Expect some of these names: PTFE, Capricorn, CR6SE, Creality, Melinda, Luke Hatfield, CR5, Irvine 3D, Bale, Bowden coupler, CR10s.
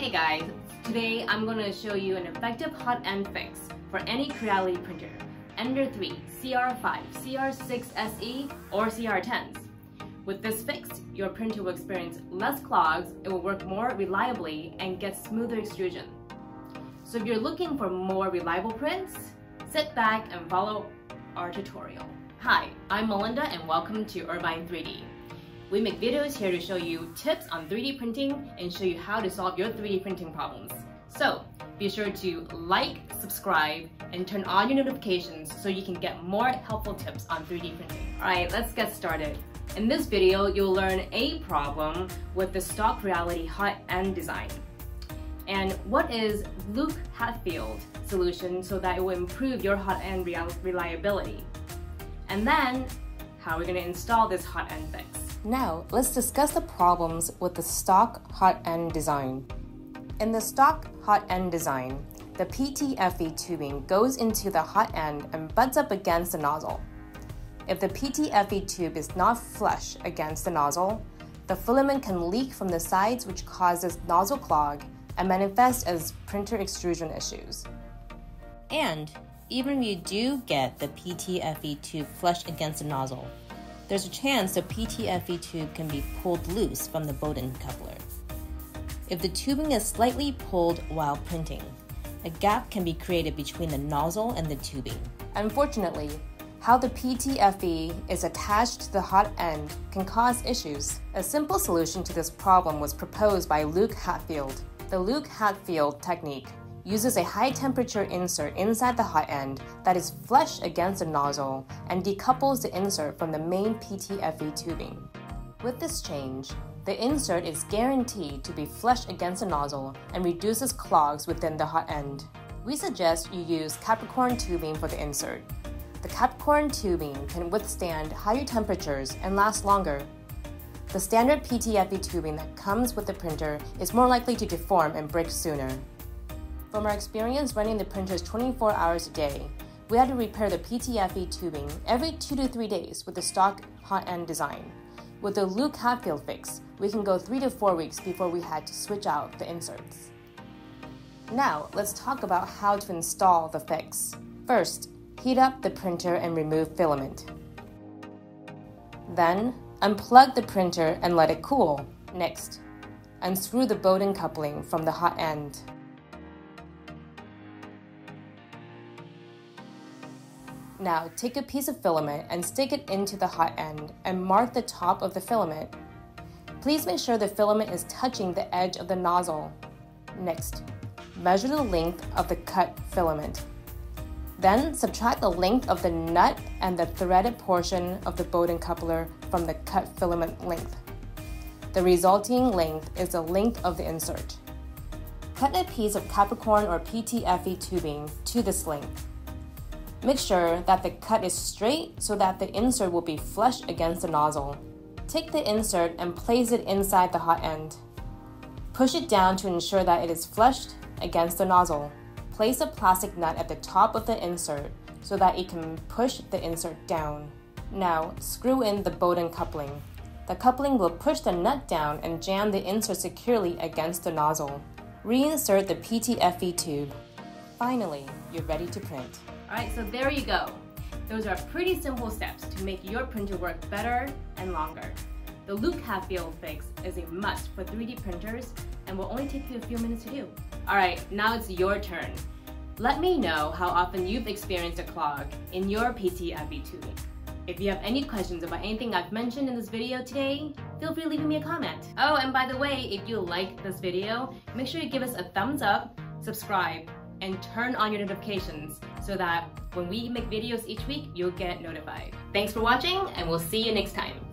Okay guys, today I'm going to show you an effective hot end fix for any Creality printer, Ender 3, CR5, CR6SE, or CR10s. With this fix, your printer will experience less clogs, it will work more reliably, and get smoother extrusion. So if you're looking for more reliable prints, sit back and follow our tutorial. Hi, I'm Melinda and welcome to Irvine 3D. We make videos here to show you tips on 3D printing and show you how to solve your 3D printing problems. So be sure to like, subscribe, and turn on your notifications so you can get more helpful tips on 3D printing. Alright, let's get started. In this video, you'll learn a problem with the stock Creality hot end design and what is Luke Hatfield's solution so that it will improve your hot end reliability. And then, how we're going to install this hot end fix. Now, let's discuss the problems with the stock hot end design. In the stock hot end design, the PTFE tubing goes into the hot end and butts up against the nozzle. If the PTFE tube is not flush against the nozzle, the filament can leak from the sides, which causes nozzle clog and manifests as printer extrusion issues. And even if you do get the PTFE tube flush against the nozzle, there's a chance the PTFE tube can be pulled loose from the Bowden coupler. If the tubing is slightly pulled while printing, a gap can be created between the nozzle and the tubing. Unfortunately, how the PTFE is attached to the hot end can cause issues. A simple solution to this problem was proposed by Luke Hatfield. The Luke Hatfield technique uses a high-temperature insert inside the hot end that is flush against the nozzle and decouples the insert from the main PTFE tubing. With this change, the insert is guaranteed to be flush against the nozzle and reduces clogs within the hot end. We suggest you use Capricorn tubing for the insert. The Capricorn tubing can withstand higher temperatures and last longer. The standard PTFE tubing that comes with the printer is more likely to deform and break sooner. From our experience running the printers 24 hours a day, we had to repair the PTFE tubing every 2 to 3 days with the stock hot end design. With the Luke Hatfield fix, we can go 3 to 4 weeks before we had to switch out the inserts. Now, let's talk about how to install the fix. First, heat up the printer and remove filament. Then, unplug the printer and let it cool. Next, unscrew the Bowden coupling from the hot end. Now, take a piece of filament and stick it into the hot end and mark the top of the filament. Please make sure the filament is touching the edge of the nozzle. Next, measure the length of the cut filament. Then, subtract the length of the nut and the threaded portion of the Bowden coupler from the cut filament length. The resulting length is the length of the insert. Cut a piece of Capricorn or PTFE tubing to this length. Make sure that the cut is straight so that the insert will be flush against the nozzle. Take the insert and place it inside the hot end. Push it down to ensure that it is flushed against the nozzle. Place a plastic nut at the top of the insert so that it can push the insert down. Now, screw in the Bowden coupling. The coupling will push the nut down and jam the insert securely against the nozzle. Reinsert the PTFE tube. Finally, you're ready to print. Alright, so there you go. Those are pretty simple steps to make your printer work better and longer. The Luke Hatfield fix is a must for 3D printers and will only take you a few minutes to do. Alright, now it's your turn. Let me know how often you've experienced a clog in your PTFE tubing. If you have any questions about anything I've mentioned in this video today, feel free leaving me a comment. Oh, and by the way, if you like this video, make sure you give us a thumbs up, subscribe, and turn on your notifications so that when we make videos each week, you'll get notified. Thanks for watching, and we'll see you next time.